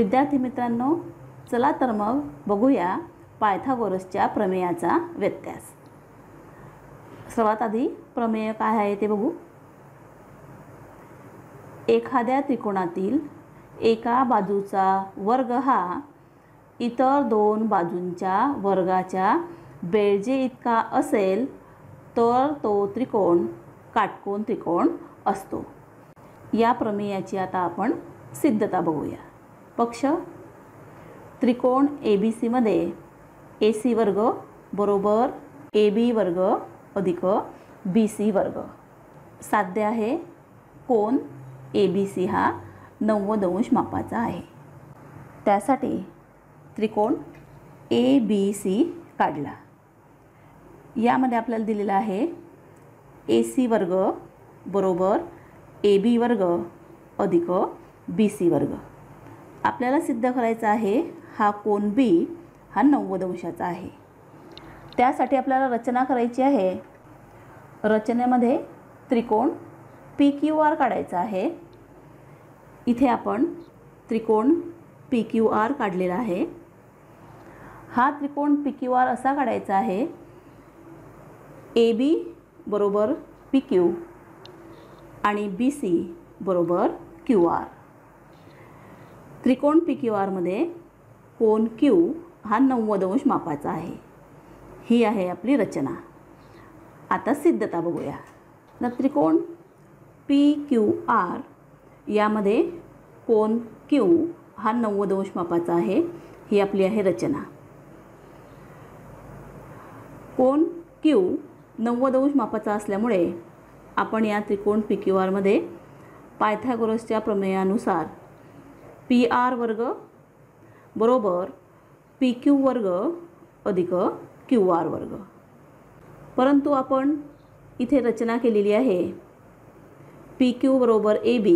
विद्यार्थी मित्रांनो, चला तर मग बघूया पायथागोरसच्या प्रमेयाचा व्यत्यास। सर्वात आधी प्रमेय काय आहे ते बघू। एखाद्या त्रिकोणातील एका बाजूचा वर्ग हा इतर दोन बाजूंच्या वर्गाच्या बेरजे इतका असेल तर तो त्रिकोण काटकोन त्रिकोण असतो। या प्रमेयाची आता आपण सिद्धता बघूया। पक्ष त्रिकोण ABC मध्ये AC वर्ग बरोबर AB वर्ग अधिक BC वर्ग साध्य आहे। कोन ABC हा 90° मापाचा आहे। त्यासाठी त्रिकोण ABC काढला। यामध्ये आपल्याला दिलेला आहे AC वर्ग बरोबर AB वर्ग अधिक BC वर्ग। आपल्याला सिद्ध करायचं आहे हा कोन B हा 90° आहे। त्यासाठी आपल्याला रचना करायची आहे। रचनेमध्ये त्रिकोण PQR काढायचा आहे। इथे आपण त्रिकोण PQR काढलेला आहे। हा त्रिकोण PQR असा काढायचा आहे। AB बरोबर PQ आणि BC बरोबर QR। त्रिकोण PQR मध्ये कोन Q हा 90° मापाचा आहे। ही आहे आपली रचना। आता सिद्धता बघूया। तर त्रिकोण PQR यामध्ये कोन Q हा 90° मापाचा आहे। ही आपली आहे रचना। कोन Q 90° मापाचा असल्यामुळे आपण या त्रिकोण PQR मध्ये पायथागोरसच्या प्रमेयानुसार PR वर्ग बरोबर PQ वर्ग अधिक QR वर्ग। परंतु आपण इथे रचना केलेली आहे PQ बरोबर AB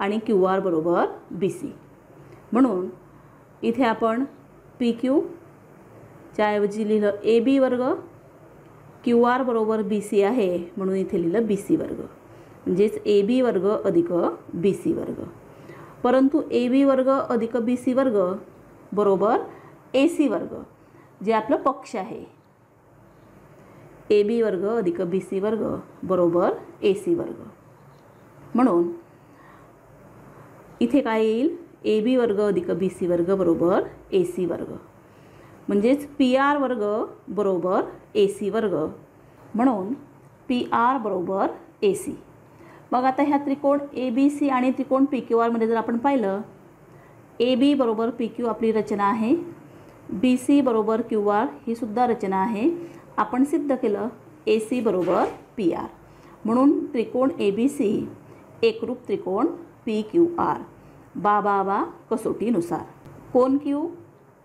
आणि QR बरोबर BC, म्हणून इथे आपण PQ च्या ऐवजी लिहिलं AB वर्ग, QR बरोबर BC आहे म्हणून इथे लिहिलं BC वर्ग, म्हणजेच AB वर्ग अधिक BC वर्ग। परंतु AB वर्ग अधिक BC वर्ग बरोबर AC वर्ग जे आपलं पक्ष आहे। AB वर्ग अधिक BC वर्ग बरोबर AC वर्ग, म्हणून इथे काय येईल AB वर्ग अधिक BC वर्ग बरोबर AC वर्ग, म्हणजेच PR वर्ग बरोबर AC वर्ग, म्हणून PR बरोबर AC। मग आता ह्या त्रिकोण ABC आणि त्रिकोण PQR मध्ये जर आपण पाहिलं, AB बरोबर PQ आपली रचना आहे, BC बरोबर QR ही सुद्धा रचना आहे। आपण सिद्ध केलं AC बरोबर PR, म्हणून त्रिकोण ABC एकरूप त्रिकोण PQR बाबा कसोटीनुसार। कोन Q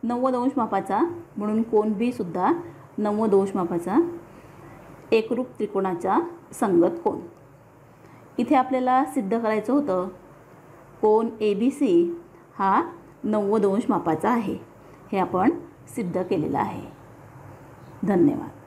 90° मापाचा, म्हणून कोन B सुद्धा 90° मापाचा एकरूप त्रिकोणाचा संगत कोन। इथे आपल्याला सिद्ध करायचं होतं कोन ABC हा 90° मापाचा आहे। हे आपण सिद्ध केलेलं आहे। धन्यवाद।